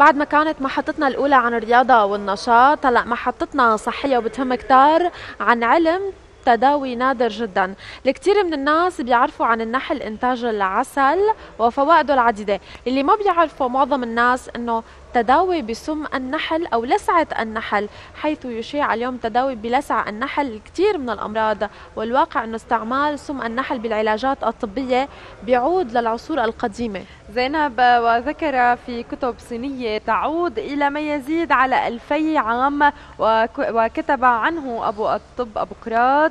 بعد ما كانت محطتنا الأولى عن الرياضة والنشاط، هلا محطتنا صحية وبتهم كتار عن علم تداوي نادر جدا. الكثير من الناس بيعرفوا عن النحل انتاج العسل وفوائده العديدة، اللي ما بيعرفوا معظم الناس انه تداوي بسم النحل او لسعة النحل، حيث يشيع اليوم تداوي بلسع النحل الكثير من الامراض، والواقع انه استعمال سم النحل بالعلاجات الطبية بيعود للعصور القديمة. زينب، وذكر في كتب صينية تعود إلى ما يزيد على 2000 عام، وكتب عنه أبو الطب أبوقراط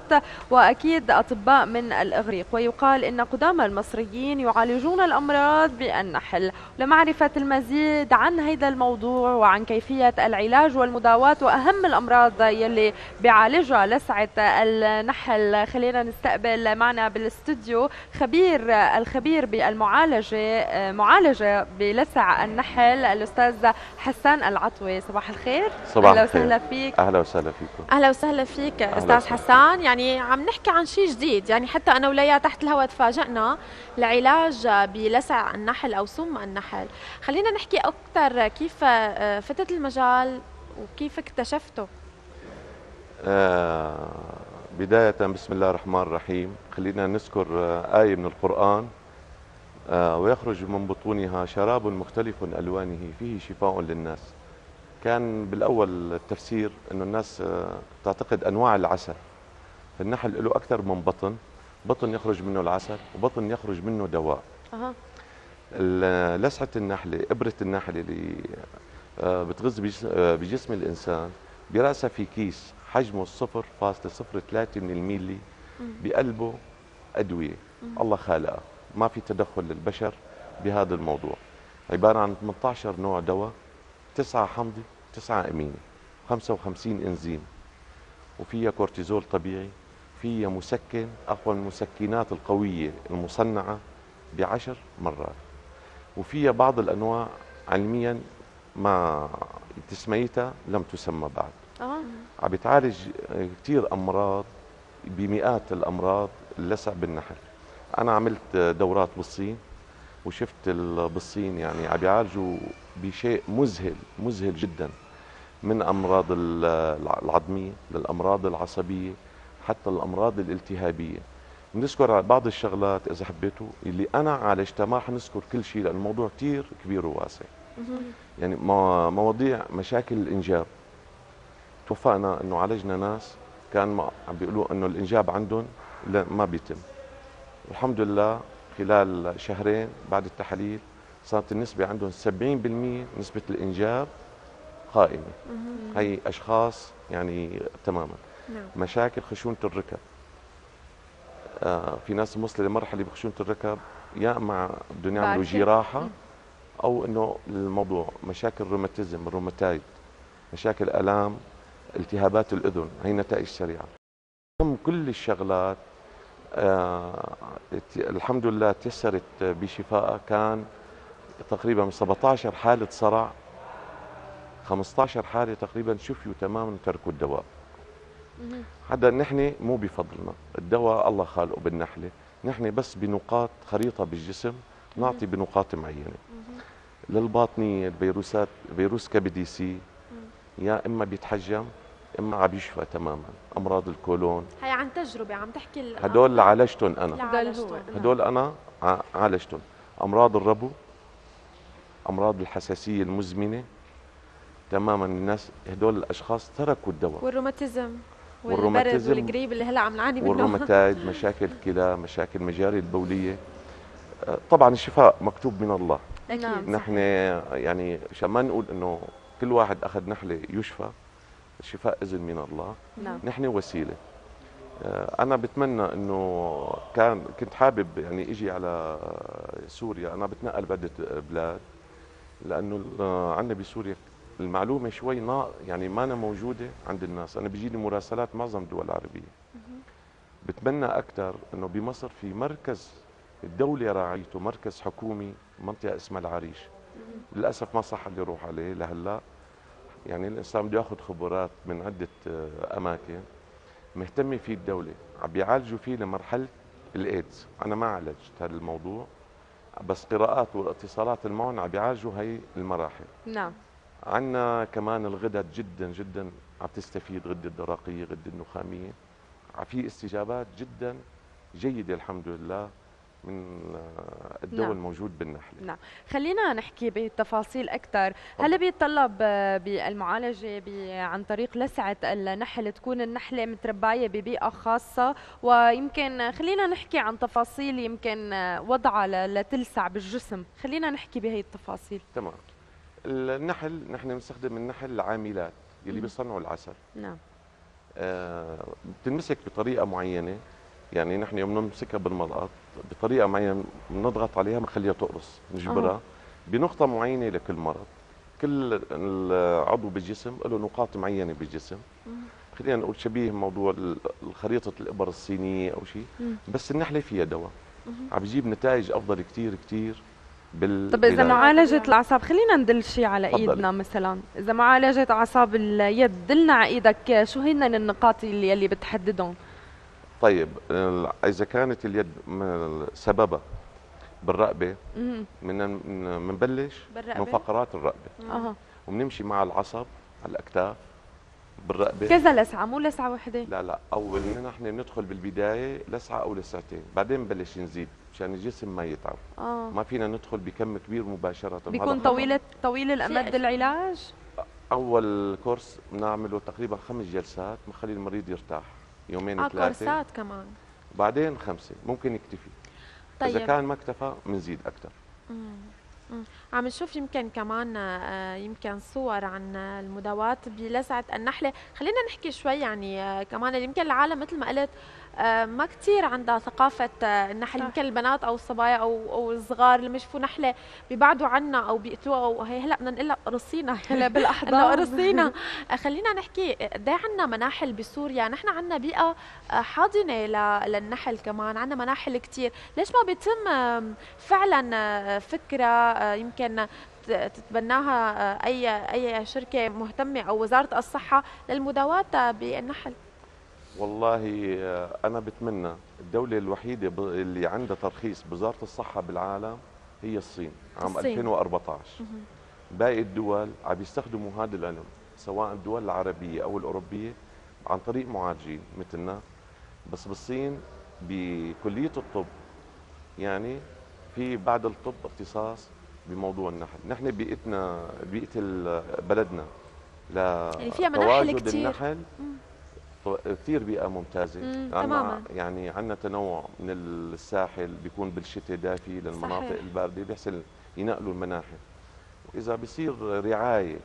وأكيد أطباء من الإغريق، ويقال إن قدامى المصريين يعالجون الأمراض بالنحل. لمعرفة المزيد عن هذا الموضوع وعن كيفية العلاج والمداواة وأهم الأمراض يلي بيعالجها لسعة النحل، خلينا نستقبل معنا بالاستوديو الخبير معالجة بلسع النحل، الأستاذ حسان العطوي. صباح الخير. صباح الخير، أهلا وسهلا فيك. أهلا وسهلا فيكم. أهلا وسهلا فيك أستاذ حسان. يعني عم نحكي عن شيء جديد، يعني حتى أنا وليا تحت الهواء تفاجئنا لعلاج بلسع النحل أو سم النحل. خلينا نحكي أكثر كيف فتت المجال وكيف اكتشفته. بداية بسم الله الرحمن الرحيم. خلينا نذكر آية من القرآن: ويخرج من بطونها شراب مختلف ألوانه فيه شفاء للناس. كان بالأول التفسير أنه الناس تعتقد أنواع العسل، فالنحل له أكثر من بطن يخرج منه العسل وبطن يخرج منه دواء. لسعة النحلة، إبرة النحلة اللي بتغز بجسم الإنسان، برأسها في كيس حجمه 0.03 من الميلي، بقلبه أدوية الله خالقها، ما في تدخل للبشر بهذا الموضوع. عبارة عن 18 نوع دواء، 9 حمضي، 9 أميني، 55 إنزيم، وفيها كورتيزول طبيعي، فيها مسكن أقوى من المسكنات القوية المصنعة ب10 مرات، وفيها بعض الأنواع علميا ما تسميتها لم تسمى بعد. عم بتعالج كثير أمراض، بمئات الأمراض اللسع بالنحل. أنا عملت دورات بالصين وشفت بالصين يعني عم بيعالجوا بشيء مذهل جدا، من أمراض العظمية للأمراض العصبية حتى الأمراض الالتهابية. بنذكر بعض الشغلات إذا حبيتوا اللي أنا عالجتها، ما رح نذكر كل شيء لأن الموضوع كثير كبير وواسع. يعني مواضيع مشاكل الإنجاب، توفقنا إنه عالجنا ناس كان عم بيقولوا إنه الإنجاب عندهم ما بيتم. الحمد لله خلال 2 شهرين بعد التحاليل صارت النسبة عندهم 70% نسبة الإنجاب قائمة. هي أشخاص يعني تماما. مشاكل خشونة الركب، في ناس موصلة لمرحلة بخشونة الركب يا إما بدهم يعملوا جراحة أو إنه الموضوع مشاكل روماتيزم، الروماتايد، مشاكل آلام، التهابات الأذن، هي نتائج سريعة. تم كل الشغلات الحمد لله تيسرت بشفائها. كان تقريبا 17 حالة صرع، 15 حالة تقريبا شفيوا تماما تركوا الدواء. هذا نحن مو بفضلنا، الدواء الله خالقه بالنحلة، نحن بس بنقاط خريطة بالجسم نعطي بنقاط معينة. للباطنية الفيروسات، فيروس كبدي سي يا إما بيتحجم اما عم يشفى تماما. امراض الكولون هي عن تجربه عم تحكي، هدول اللي عالجتهم انا، هدول انا عالجتهم. امراض الربو، امراض الحساسيه المزمنه تماما، الناس هدول الاشخاص تركوا الدواء. والروماتيزم والقريب اللي هلا عم نعاني منه، والروماتايد، مشاكل الكلى، مشاكل المجاري البوليه. طبعا الشفاء مكتوب من الله. نحن يعني عشان ما نقول انه كل واحد اخذ نحله يشفى، الشفاء إذن من الله. نحن وسيلة. أنا بتمنى إنه كنت حابب يعني إجي على سوريا، أنا بتنقل بلاد، لأنه عندنا بسوريا المعلومة شوي يعني ما أنا موجودة عند الناس. أنا بيجيني مراسلات معظم الدول العربية. بتمنى أكثر إنه بمصر في مركز الدولة راعيته، مركز حكومي، منطقة اسمها العريش. للأسف ما صح اللي يروح عليه لهلا. يعني الإنسان بده ياخذ خبرات من عدة أماكن مهتمة فيه الدولة، عم بيعالجوا فيه لمرحلة الإيدز. أنا ما عالجت هذا الموضوع، بس قراءات والاتصالات المعون عم بيعالجوا هي المراحل. نعم. عندنا كمان الغدد جدا جدا عم تستفيد، غده الدرقيه، غده النخاميه، في استجابات جدا جيده الحمد لله من الدواء نعم. الموجود بالنحله. نعم، خلينا نحكي بتفاصيل اكثر، هل بيتطلب بالمعالجه عن طريق لسعه النحل تكون النحله متربايه ببيئه خاصه، ويمكن خلينا نحكي عن تفاصيل يمكن وضعها لتلسع بالجسم، خلينا نحكي بهي التفاصيل. تمام. النحل نحن بنستخدم النحل العاملات اللي بيصنعوا العسل. نعم. بتنمسك بطريقه معينه، يعني نحن يوم نمسكها بالملقط بطريقه معينه بنضغط عليها بنخليها تقرص، بنجبرها بنقطه معينه لكل مرض. كل عضو بالجسم له نقاط معينه بالجسم. خلينا نقول شبيه موضوع خريطه الابر الصينيه او شيء، بس النحله فيها دواء عم بجيب نتائج افضل كثير كثير. طب اذا معالجه الاعصاب، خلينا ندل شيء على ايدنا مثلا، اذا معالجه اعصاب اليد، دلنا على ايدك شو هن النقاط اللي بتحددهم؟ طيب اذا كانت اليد سببها بالرقبه بنبلش من فقرات الرقبه وبنمشي مع العصب على الاكتاف بالرقبه كذا لسعه، مو لسعه وحده، لا لا، اول نحن ندخل بالبدايه لسعه او لسعتين، بعدين بنبلش نزيد عشان الجسم ما يتعب. ما فينا ندخل بكم كبير مباشره، بيكون طويل الامد العلاج. اول كورس بنعمله تقريبا 5 جلسات بنخلي المريض يرتاح يومين 3 كورسات كمان، بعدين 5 ممكن يكتفي. طيب اذا كان ما اكتفى بنزيد اكثر. عم نشوف يمكن كمان صور عن المداوات بلسعه النحله، خلينا نحكي شوي يعني كمان يمكن العالم مثل ما قلت ما كثير عندها ثقافه النحل، يمكن البنات او الصبايا او الصغار لما يشوفوا نحله بيبعدوا عنا او بيقتلوها، وهي هلا بدنا نقول لها قرصينا هلا بالاحضان قرصينا. خلينا نحكي قد ايه عندنا مناحل بسوريا، نحن عندنا بيئه حاضنه للنحل، كمان عندنا مناحل كثير، ليش ما بيتم فعلا فكره يمكن تتبناها اي شركه مهتمه او وزاره الصحه للمداوات بالنحل؟ والله انا بتمنى، الدوله الوحيده اللي عندها ترخيص بوزاره الصحه بالعالم هي الصين عام 2014. باقي الدول عم بيستخدموا هذا العلم سواء الدول العربيه او الاوروبيه عن طريق معالجين مثلنا، بس بالصين بكليه الطب يعني في بعد الطب اختصاص بموضوع النحل. نحن بيئه بلدنا لتواجد النحل كثير بيئة ممتازة تماما، يعني عندنا تنوع من الساحل بيكون بالشتاء دافي للمناطق الباردة بيحسن ينقلوا المناحل، وإذا بصير رعاية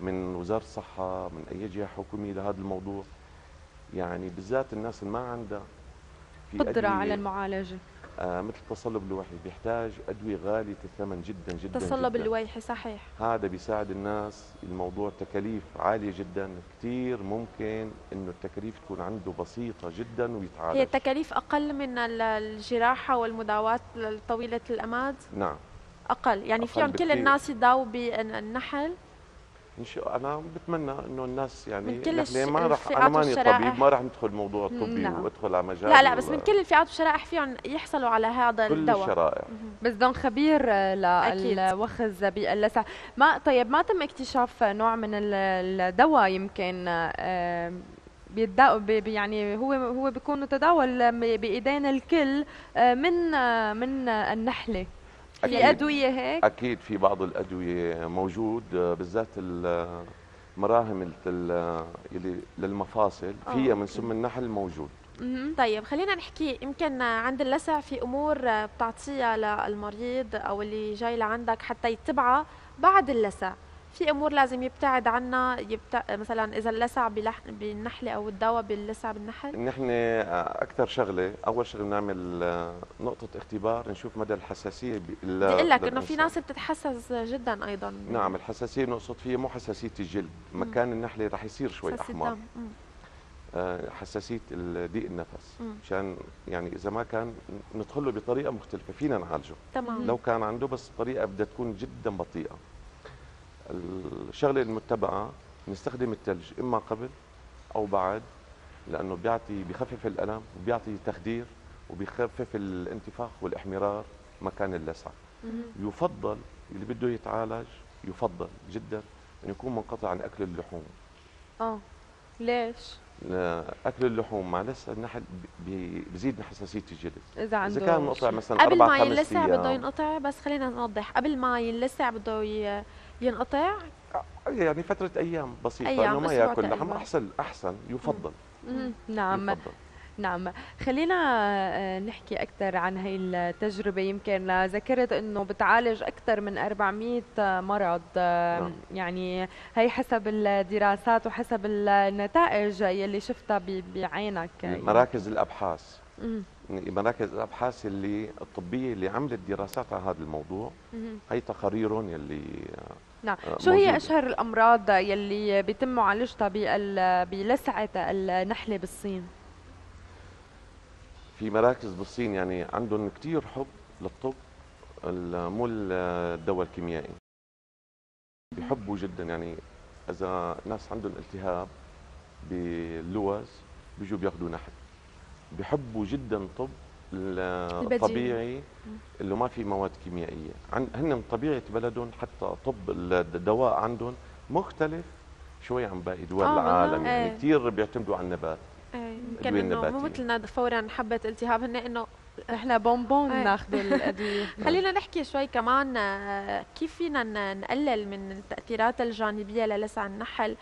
من وزارة الصحة من أي جهة حكومية لهذا الموضوع، يعني بالذات الناس اللي ما عندها قدرة على المعالجة مثل تصلب الوحي، بيحتاج أدوية غالية الثمن جدا جدا. تصلب الويحي صحيح، هذا بيساعد الناس، الموضوع تكاليف عالية جدا كثير، ممكن إنه التكاليف تكون عنده بسيطة جدا ويتعالج. هي التكاليف أقل من الجراحة والمداوات طويلة الأمد؟ نعم أقل، يعني فيهم كل الناس يداووا بالنحل؟ أنا بتمنى إنه الناس يعني نحن ما راح، أنا ماني طبيب ما راح ندخل موضوع طبي وأدخل على مجال، لا لا، بس من كل الفئات والشرائح فيهم يحصلوا على هذا الدواء، كل الشرائح، بس بدهم خبير للوخز باللسع. ما طيب ما تم اكتشاف نوع من الدواء يمكن يعني هو بيكون تداول بإيدينا الكل من النحلة؟ في أدوية هيك؟ أكيد في بعض الأدوية موجود، بالذات المراهم اللي للمفاصل فيها من سم النحل موجود. طيب خلينا نحكي يمكن عند اللسع في أمور بتعطيها للمريض أو اللي جاي لعندك حتى يتبعها بعد اللسع، في أمور لازم يبتعد عنها مثلا إذا اللسع بالنحلة أو الدواء باللسع بالنحل؟ نحن أكثر شغلة، أول شغلة بنعمل نقطة اختبار نشوف مدى الحساسية. بدي لك إنه في ناس بتتحسس جدا أيضا. نعم، الحساسية نقصد فيها مو حساسية الجلد، مكان النحلة رح يصير شوي أحمر، حساسية ضيق النفس، مشان يعني إذا ما كان ندخله بطريقة مختلفة فينا نعالجه. تمام. لو كان عنده بس طريقة بدها تكون جدا بطيئة. الشغله المتبعه نستخدم الثلج اما قبل او بعد، لانه بخفف الالم وبيعطي تخدير وبيخفف الانتفاخ والاحمرار مكان اللسعه. يفضل اللي بده يتعالج يفضل جدا أن يكون منقطع عن أكل اللحوم. ليش؟ أكل اللحوم مع لسع النحل بزيد من حساسية الجلد. إذا عنده إذا كان منقطع مثلا 4-5 أيام قبل ما ينلسع بده ينقطع، بس خلينا نوضح، قبل ما ينلسع بده ينقطع يعني فترة أيام بسيطة، أنه ما يأكل لحم أحسن يفضل. نعم يفضل. نعم، خلينا نحكي أكثر عن هي التجربة. يمكن ذكرت أنه بتعالج أكثر من 400 مرض، يعني هي حسب الدراسات وحسب النتائج يلي شفتها بعينك. مراكز الأبحاث، مراكز الأبحاث اللي الطبية اللي عملت دراسات على هذا الموضوع، هي تقاريرهم يلي نعم. شو هي أشهر الأمراض يلي بيتم معالجتها بلسعة النحلة بالصين؟ في مراكز بالصين يعني عندهم كثير حب للطب، مو الدواء الكيميائي، بحبوا جدا. يعني اذا ناس عندهم التهاب باللوز بيجوا بياخذوا نحل، بحبوا جدا الطب الطبيعي اللي ما فيه مواد كيميائيه. هن من طبيعه بلدهم حتى طب الدواء عندهم مختلف شوي عن باقي دول العالم، يعني كثير بيعتمدوا على النبات. يمكن انه مو مثلنا فورا حبه التهاب، هن انه احنا بونبون ناخذ الادويه. خلينا نحكي شوي كمان كيف فينا نقلل من التاثيرات الجانبيه للسع النحل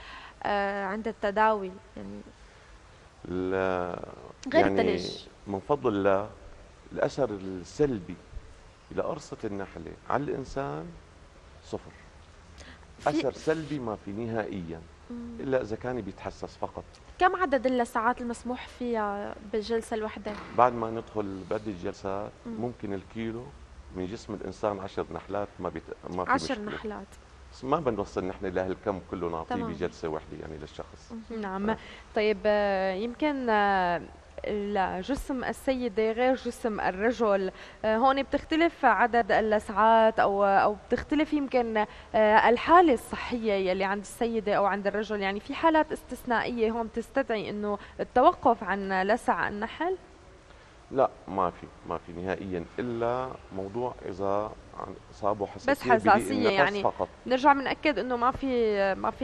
عند التداوي، يعني غير التلج. من فضل الله الاثر السلبي لقرصه النحله على الانسان صفر، اثر سلبي ما في نهائيا، الا اذا كان بيتحسس فقط. كم عدد اللسعات المسموح فيها بالجلسه الواحده؟ بعد ما ندخل بعد الجلسات ممكن الكيلو من جسم الانسان 10 نحلات، ما في 10 نحلات، بس ما بنوصل نحن لهالكم كله نعطيه بجلسه واحده يعني للشخص. نعم. طيب يمكن جسم السيدة غير جسم الرجل، هون بتختلف عدد اللسعات أو بتختلف يمكن الحالة الصحية يلي عند السيدة أو عند الرجل، يعني في حالات استثنائية هون تستدعي إنه التوقف عن لسع النحل؟ لا، ما في نهائيا، إلا موضوع إذا صابوا حساسية، بس حساسية يعني فقط. نرجع بنأكد إنه ما في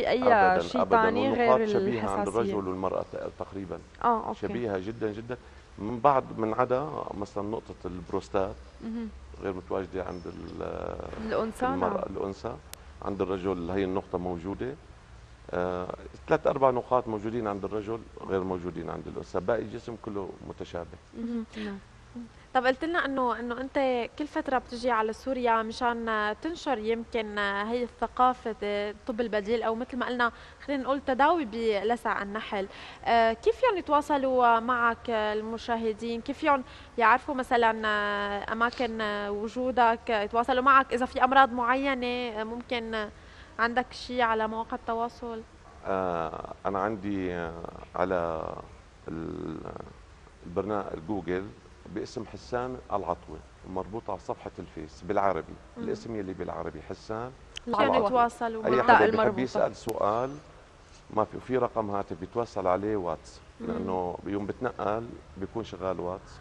أي شيء ثاني غير الحساسية. شبيهة عند الرجل والمرأة تقريبا. أوكي. شبيهة جدا جدا، من بعد من عدا مثلا نقطة البروستات غير متواجدة عند الأنثى. المرأة الأنثى، عند الرجل هي النقطة موجودة. 3-4 نقاط موجودين عند الرجل غير موجودين عند الأنثى، باقي الجسم كله متشابه. نعم. طب قلت لنا انه انت كل فتره بتجي على سوريا مشان تنشر يمكن هي الثقافه الطب البديل، او مثل ما قلنا خلينا نقول تداوي بلسع النحل. كيف يعني يتواصلوا معك المشاهدين؟ كيف يعني يعرفوا مثلا اماكن وجودك، يتواصلوا معك اذا في امراض معينه؟ ممكن عندك شيء على مواقع التواصل؟ انا عندي على البرنامج جوجل باسم حسان العطوي، مربوطه على صفحه الفيس بالعربي، الاسم يلي بالعربي حسان العطوي. يتواصلوا معك، اي حدا بحب يسال سؤال ما في، وفي رقم هاتف بيتواصل عليه واتس، لانه يوم بتنقل بيكون شغال واتس،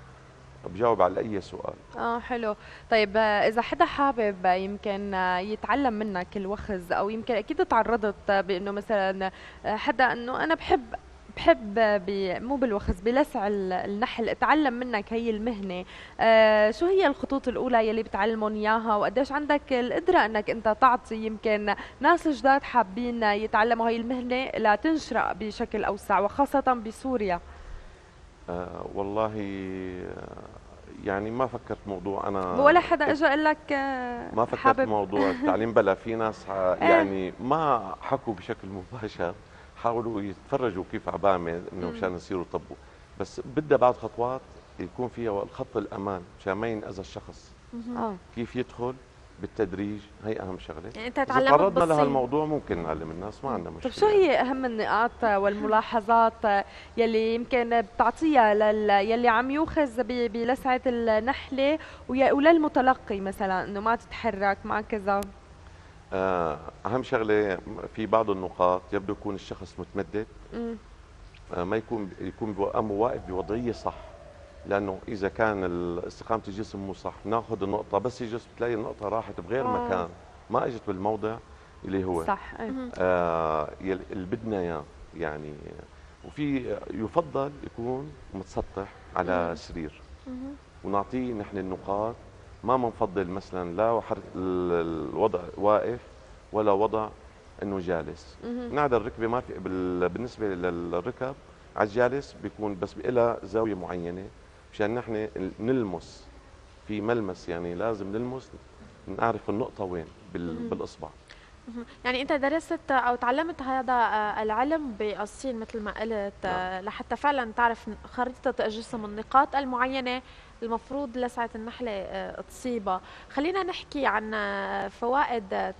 بجاوب على اي سؤال. حلو. طيب اذا حدا حابب يمكن يتعلم منك الوخز، او يمكن اكيد تعرضت بانه مثلا حدا انه انا بحب مو بالوخز، بلسع النحل، اتعلم منك هي المهنه، شو هي الخطوط الاولى يلي بتعلمهم اياها، وقديش عندك القدره انك انت تعطي يمكن ناس جداد حابين يتعلموا هي المهنه لتنشرق بشكل اوسع وخاصه بسوريا؟ والله يعني ما فكرت موضوع انا، ولا حدا اجى قال لك ما فكرت حابب موضوع التعليم. بلا في ناس يعني ما حكوا بشكل مباشر، حاولوا يتفرجوا كيف عم بعمل انه مشان يصيروا طبوا، بس بدها بعض خطوات يكون فيها الخط الامان مشان ما ينأذى الشخص. كيف يدخل بالتدريج، هي اهم شغله. يعني انت تعلمت بالصين، تعرضنا لهالموضوع ممكن نعلم الناس، ما عندنا مشكله. طيب شو هي اهم النقاط والملاحظات يلي يمكن بتعطيها يلي عم يوخز بلسعه النحله وللمتلقي مثلا، انه ما تتحرك ما كذا؟ اهم شغله في بعض النقاط يبدو يكون الشخص متمدد، ما يكون واقف بوضعيه صح، لانه اذا كان استقامه الجسم مو صح ناخذ النقطه، بس الجسم بتلاقي النقطه راحت بغير مكان، ما اجت بالموضع اللي هو صح اللي بدنا اياه يعني. وفي يفضل يكون متسطح على سرير ونعطيه نحن النقاط، ما بنفضل مثلا لا الوضع واقف ولا وضع انه جالس. نعدل الركبه ما في، بالنسبه للركب على الجالس بيكون بس لها زاويه معينه مشان نحن نلمس، في ملمس يعني لازم نلمس نعرف النقطه وين بالاصبع. يعني انت درست او تعلمت هذا العلم بالصين مثل ما قلت، لحتى فعلا تعرف خريطه الجسم، النقاط المعينه المفروض لسعه النحله تصيبها. خلينا نحكي عن فوائد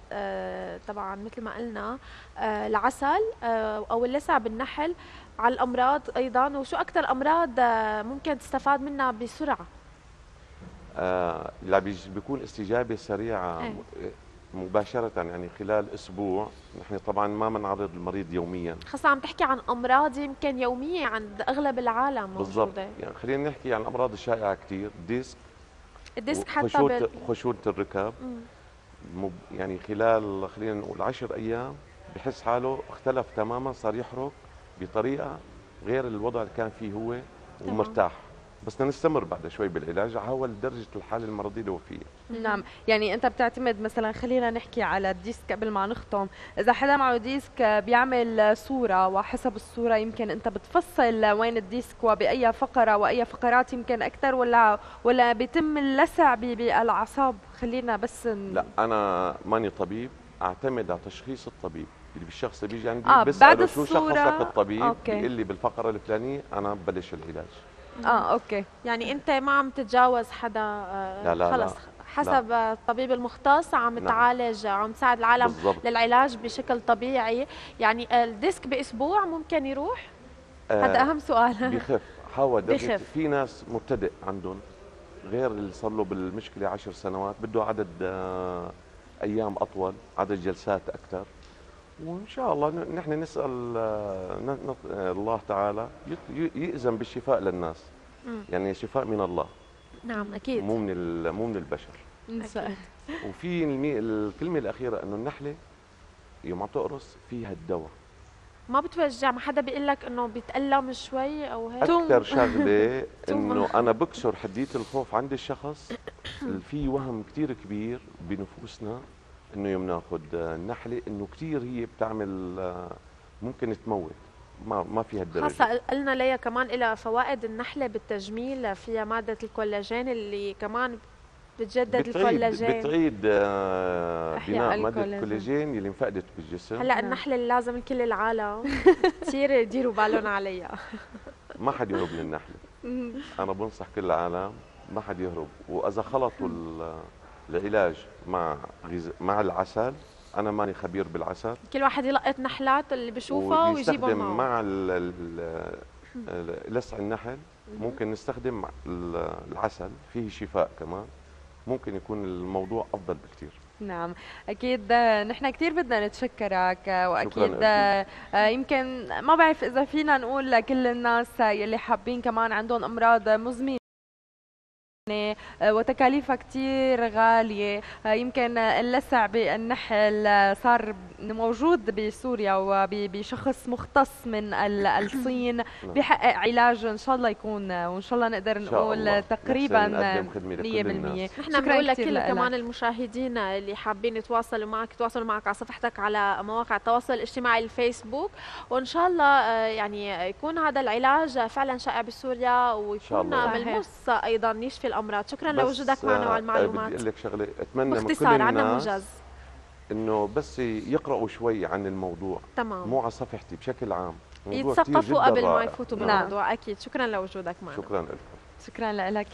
طبعا مثل ما قلنا العسل او اللسع بالنحل على الامراض ايضا، وشو اكثر امراض ممكن تستفاد منها بسرعه؟ لا بيكون استجابه سريعه مباشرة يعني خلال أسبوع. نحن طبعا ما بنعرض المريض يوميا، خاصة عم تحكي عن أمراض يمكن يومية عند أغلب العالم موجودة. بالضبط، يعني خلينا نحكي عن الأمراض الشائعة كثير، الديسك حتى خشونة الركب، يعني خلال خلينا نقول 10 أيام بحس حاله اختلف تماما، صار يحرك بطريقة غير الوضع اللي كان فيه هو ومرتاح. بس نستمر بعد شوي بالعلاج حول درجة الحالة المرضية الوفية. نعم، يعني أنت بتعتمد مثلا، خلينا نحكي على الديسك قبل ما نختم، إذا حدا معه ديسك بيعمل صورة، وحسب الصورة يمكن أنت بتفصل وين الديسك وبأي فقرة وأي فقرات يمكن أكثر، ولا بيتم اللسع بالأعصاب؟ خلينا بس لا، أنا ماني طبيب، أعتمد على تشخيص الطبيب. الشخص اللي بيجي عندي بسأله شو شخص لك الطبيب، بيقول لي بالفقرة الفلانية أنا ببلش العلاج. اوكي، يعني انت ما عم تتجاوز حدا، لا خلص لا. حسب الطبيب المختص عم تعالج، عم تساعد العالم بالزبط. للعلاج بشكل طبيعي. يعني الديسك باسبوع ممكن يروح؟ هذا اهم سؤال. بخف بخف. في ناس مبتدئ عندهم غير اللي صار له بالمشكله 10 سنوات، بده عدد ايام اطول، عدد جلسات اكثر، وان شاء الله نحن نسال الله تعالى يأذن بالشفاء للناس. يعني شفاء من الله. نعم اكيد، مو من البشر. أكيد. وفي الكلمه الاخيره انه النحله يوم عم تقرص فيها الدواء، ما بتوجع، ما حدا بيقول لك انه بيتألم شوي او هيك. اكثر شغله انه انا بكسر حديه الخوف عند الشخص. في وهم كثير كبير بنفوسنا انه يوم ناخذ النحله انه كثير هي بتعمل، ممكن تموت، ما فيها الدرجه. خاصه قلنا ليا كمان لها فوائد النحله بالتجميل، فيها ماده الكولاجين اللي كمان بتجدد الكولاجين، بتعيد بناء ماده الكولاجين اللي انفقدت بالجسم. هلا النحله اللي لازم كل العالم كثير يديروا بالهم عليها، ما حد يهرب من النحله. انا بنصح كل العالم ما حد يهرب، واذا خلطوا العلاج مع العسل، انا ماني خبير بالعسل، كل واحد يلقط نحلات اللي بشوفها ويجيبها معه. مع لسع النحل ممكن نستخدم العسل، فيه شفاء كمان، ممكن يكون الموضوع افضل بكثير. نعم اكيد، نحن كثير بدنا نتشكرك، واكيد يمكن ما بعرف اذا فينا نقول لكل الناس يلي حابين كمان عندهم امراض مزمنه وتكاليفها كتير غالية، يمكن اللسع بالنحل صار موجود بسوريا وبشخص مختص من الصين، بحقق علاج إن شاء الله يكون، وإن شاء الله نقدر نقول تقريبا 100%. نحن بنقول لكل كمان المشاهدين اللي حابين يتواصلوا معك، يتواصلوا معك على صفحتك على مواقع التواصل الاجتماعي الفيسبوك، وإن شاء الله يعني يكون هذا العلاج فعلا شائع بسوريا ويكون ملموس أيضا يشفي الامراض. شكرا لوجودك معنا وعلى المعلومات. بدي اقول لك شغله، اتمنى من كل الناس انه بس يقراوا شوي عن الموضوع، تمام، مو على صفحتي بشكل عام، يتثقفوا قبل ما يفوتوا بالموضوع. اكيد، شكرا لوجودك معنا. شكرا لك.